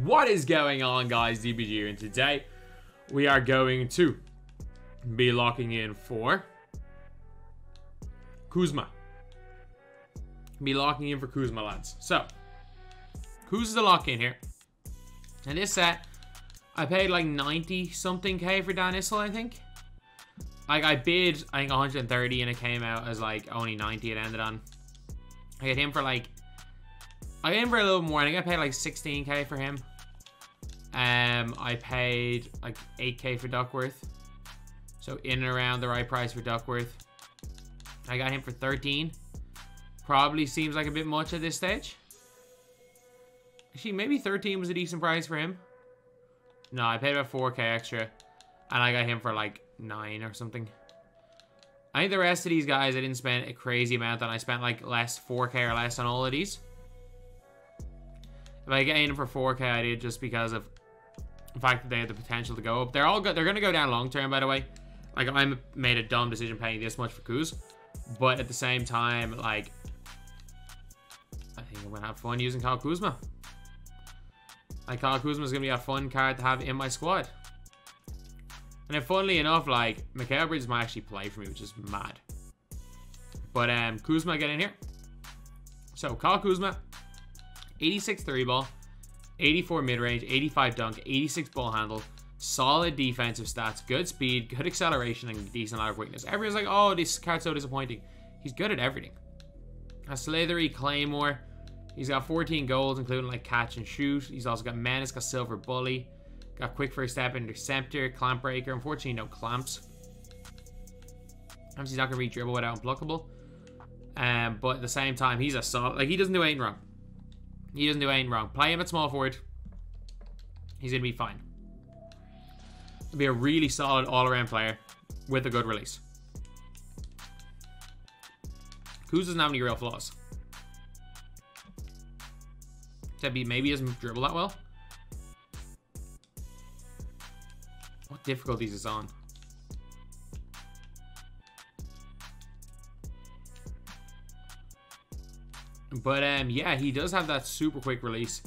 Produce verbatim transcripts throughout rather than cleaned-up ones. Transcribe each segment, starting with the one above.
What is going on, guys? D B G here, and today we are going to be locking in for Kuzma. Be locking in for Kuzma, lads. So Kuzma's the lock in here, and this set I paid like ninety something K for Dan Issel, I think. Like, I bid, I think, one hundred thirty, and it came out as like only ninety. It ended on. I get him for like, I got him for a little more. I think I paid like sixteen K for him. Um, I paid like eight K for Duckworth. So in and around the right price for Duckworth. I got him for thirteen. Probably seems like a bit much at this stage. Actually, maybe thirteen was a decent price for him. No, I paid about four K extra. And I got him for like nine or something. I think the rest of these guys I didn't spend a crazy amount on. I spent like less, four K or less on all of these. If I get in for four K, I did, just because of the fact that they had the potential to go up. They're all good. They're going to go down long term, by the way. Like, I made a dumb decision paying this much for Kuz. But at the same time, like, I think I'm going to have fun using Kyle Kuzma. Like, Kyle Kuzma is going to be a fun card to have in my squad. And then, funnily enough, like, Mikal Bridges might actually play for me, which is mad. But um, Kuzma, get in here. So, Kyle Kuzma. eighty-six three ball, eighty-four mid-range, eighty-five dunk, eighty-six ball handle, solid defensive stats, good speed, good acceleration, and decent amount of weakness. Everyone's like, oh, this card's so disappointing. He's good at everything. A slithery claymore. He's got fourteen goals, including like catch and shoot. He's also got menace, got silver bully, got quick first step, interceptor, clamp breaker. Unfortunately, no clamps. Obviously, he's not going to be dribble without unblockable. Um, but at the same time, he's a solid, like, he doesn't do anything wrong. He doesn't do anything wrong. Play him at small forward. He's going to be fine. He'll be a really solid all-around player with a good release. Kuz doesn't have any real flaws. Except he maybe doesn't dribble that well. What difficulties is on? But, um, yeah, he does have that super quick release.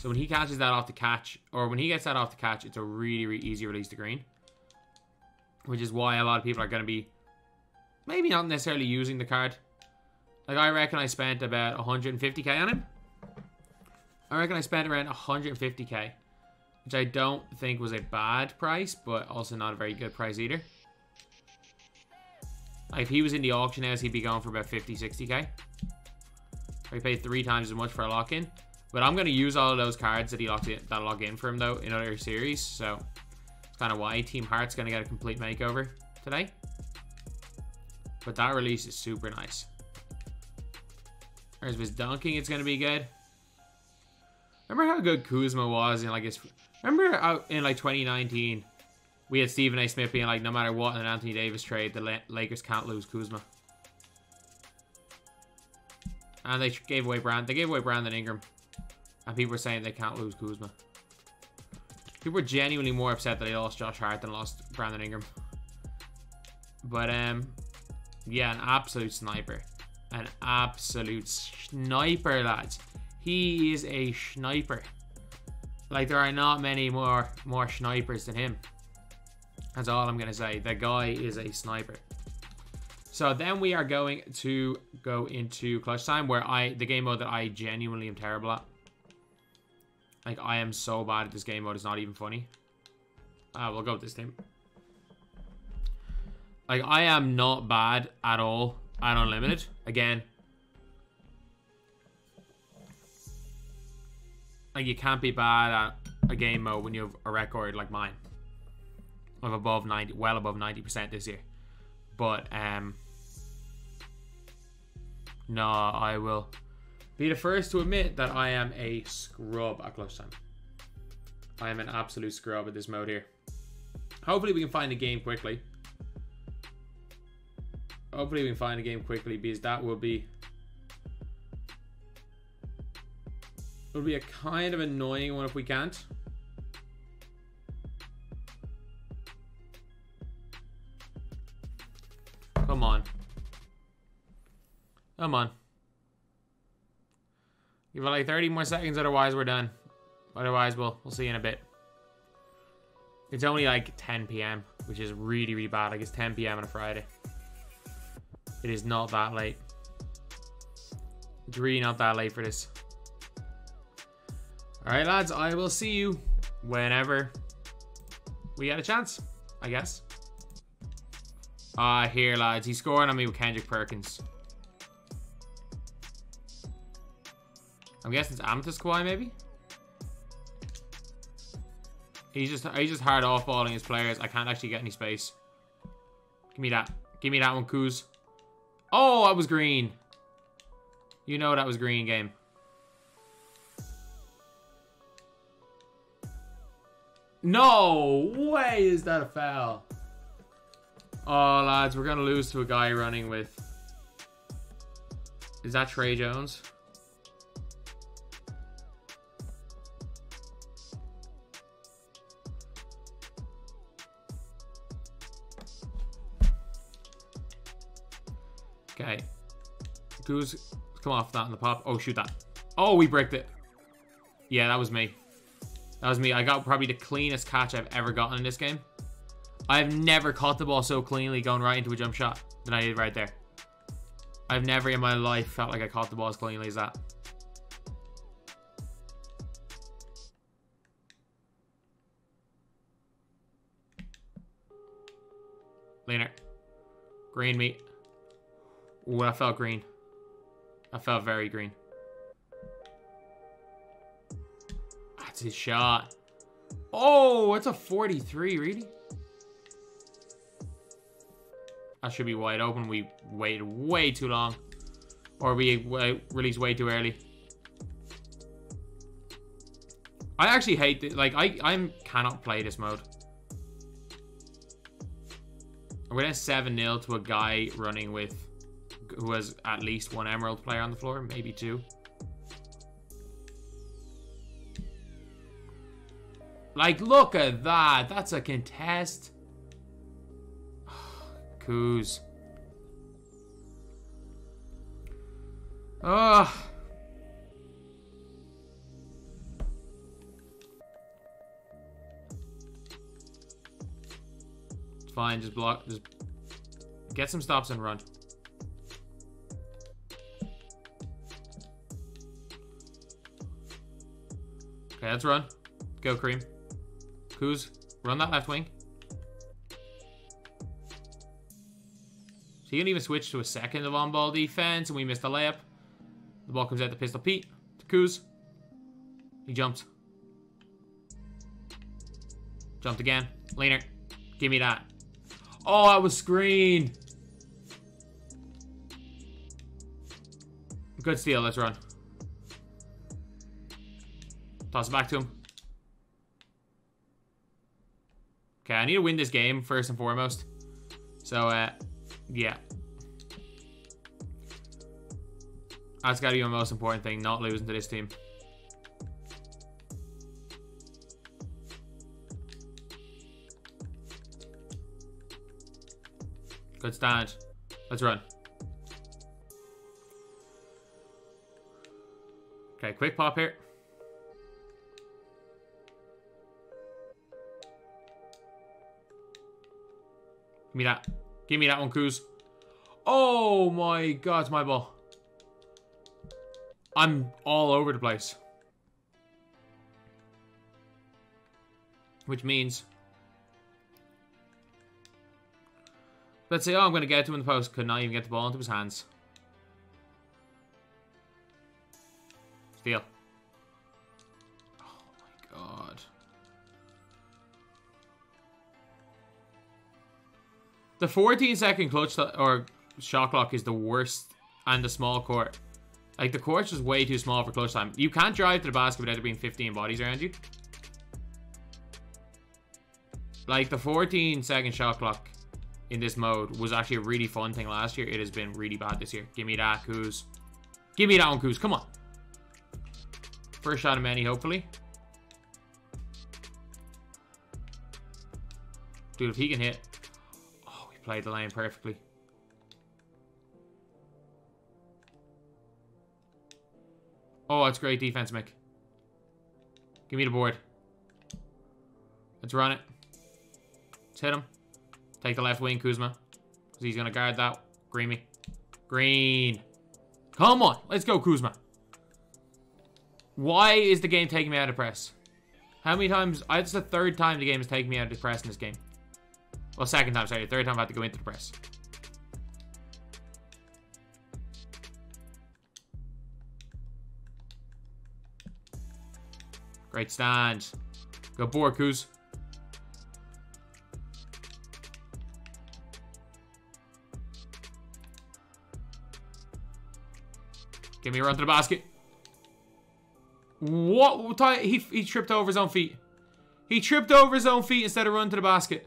So when he catches that off the catch, or when he gets that off the catch, it's a really, really easy release to green. Which is why a lot of people are going to be maybe not necessarily using the card. Like, I reckon I spent about one hundred fifty K on him. I reckon I spent around one hundred fifty K. Which I don't think was a bad price, but also not a very good price either. Like, if he was in the auction house, he'd be going for about fifty, sixty K. We paid three times as much for a lock-in. But I'm going to use all of those cards that he locked in, that lock in for him, though, in other series. So, it's kind of why Team Heart's going to get a complete makeover today. But that release is super nice. Whereas with dunking, it's going to be good. Remember how good Kuzma was in, like, his... Remember how in, like, twenty nineteen, we had Stephen A. Smith being like, no matter what, in an Anthony Davis trade, the Lakers can't lose Kuzma. And they gave away Brand. They gave away Brandon Ingram, and people were saying they can't lose Kuzma. People were genuinely more upset that they lost Josh Hart than lost Brandon Ingram. But um, yeah, an absolute sniper, an absolute sniper, lads. He is a sniper. Like, there are not many more more snipers than him. That's all I'm gonna say. The guy is a sniper. So then we are going to go into clutch time, where I the game mode that I genuinely am terrible at. Like, I am so bad at this game mode, it's not even funny. Uh, we'll go with this team. Like, I am not bad at all at Unlimited. Again. Like, you can't be bad at a game mode when you have a record like mine. Of above ninety, well above ninety percent this year. But, um... no, I will be the first to admit that I am a scrub at clutch time. I am an absolute scrub at this mode here. Hopefully we can find a game quickly. Hopefully we can find a game quickly, because that will be... it'll be a kind of annoying one if we can't. Come on. Come on. Give it like thirty more seconds, otherwise we're done. Otherwise, well, we'll see you in a bit. It's only like ten p m, which is really, really bad. Like, it's ten p m on a Friday. It is not that late. It's really not that late for this. All right, lads, I will see you whenever we get a chance, I guess. Ah, uh, here, lads. He's scoring on me with Kendrick Perkins. I'm guessing it's Amethyst Kawhi, maybe? He's just, he's just hard off-balling his players. I can't actually get any space. Give me that. Give me that one, Kuz. Oh, that was green. You know that was green, game. No way is that a foul. Oh, lads, we're going to lose to a guy running with... Is that Trey Jones? Okay. Who's come off that in the pop? Oh, shoot that. Oh, we bricked it. Yeah, that was me. That was me. I got probably the cleanest catch I've ever gotten in this game. I've never caught the ball so cleanly going right into a jump shot than I did right there. I've never in my life felt like I caught the ball as cleanly as that. Leaner. Green meat. Ooh, that felt green. That felt very green. That's his shot. Oh, it's a forty-three, really? That should be wide open. We waited way too long. Or we released way too early. I actually hate this. Like, I I'm cannot play this mode. We're at seven nil to a guy running with... who has at least one Emerald player on the floor, maybe two. Like, look at that. That's a contest. Kuz. Oh. It's fine. Just block. Just get some stops and run. Okay, let's run. Go, Kareem. Kuz, run that left wing. So you can even switch to a second of on-ball defense, and we missed the layup. The ball comes out to Pistol Pete. To Kuz. He jumps. Jumped again. Leaner. Give me that. Oh, that was screen. Good steal. Let's run. Toss it back to him. Okay, I need to win this game first and foremost. So, uh, yeah. That's got to be my most important thing, not losing to this team. Good stand. Let's run. Okay, quick pop here. Give me that. Give me that one, Kuz. Oh my god, it's my ball. I'm all over the place. Which means... let's say, oh, I'm going to get to him in the post. Could not even get the ball into his hands. Steal. Oh my god. The fourteen second clutch or shot clock is the worst, and the small court. Like, the court's just way too small for clutch time. You can't drive to the basket without there being fifteen bodies around you. Like, the fourteen second shot clock in this mode was actually a really fun thing last year. It has been really bad this year. Give me that, Kuz. Give me that one, Kuz. Come on. First shot of many, hopefully. Dude, if he can hit... played the lane perfectly. Oh, that's great defense, Mick. Give me the board. Let's run it. Let's hit him. Take the left wing, Kuzma. Because he's going to guard that. Greeny. Green. Come on. Let's go, Kuzma. Why is the game taking me out of press? How many times? It's the third time the game is taking me out of press in this game. Well, second time, sorry. The third time I have to go into the press. Great stands. Go board, Kuz. Give me a run to the basket. What? He, he tripped over his own feet. He tripped over his own feet instead of run to the basket.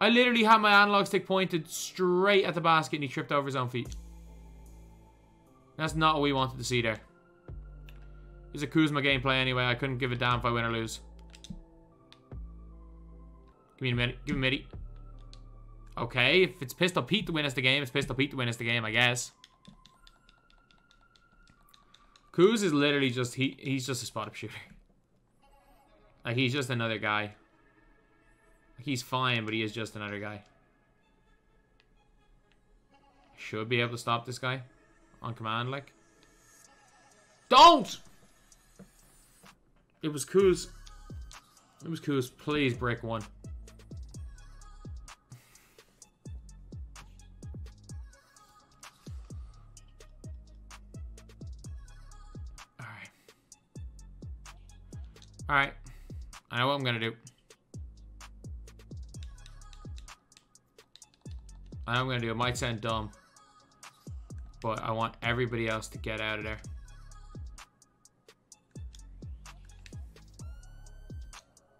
I literally had my analog stick pointed straight at the basket and he tripped over his own feet. That's not what we wanted to see there. It was a Kuzma gameplay anyway. I couldn't give a damn if I win or lose. Give me a minute. Give me a minute. Okay, if it's Pistol Pete to win us the game, it's Pistol Pete to win us the game, I guess. Kuz is literally just, he, he's just a spot-up shooter. Like, he's just another guy. He's fine, but he is just another guy. Should be able to stop this guy on command, like. Don't! It was Kuz. It was Kuz. Please break one. Alright. Alright. I know what I'm gonna do. I know what I'm gonna do. It might sound dumb. But I want everybody else to get out of there.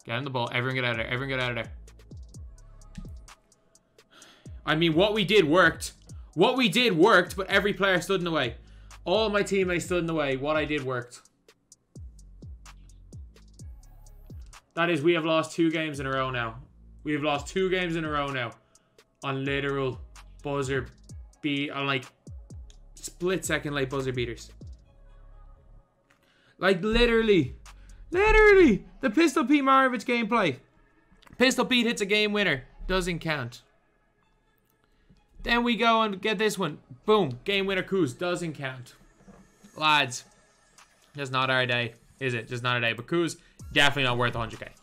Get him the ball. Everyone get out of there. Everyone get out of there. I mean, what we did worked. What we did worked, but every player stood in the way. All my teammates stood in the way. What I did worked. That is, we have lost two games in a row now. We have lost two games in a row now. On literal buzzer beat, on like split second late buzzer beaters. Like literally. Literally, the Pistol Pete Maravich gameplay. Pistol Pete hits a game winner. Doesn't count. Then we go and get this one. Boom. Game winner Kuz. Doesn't count. Lads, just not our day, is it? Just not our day. But Kuz, definitely not worth one hundred K.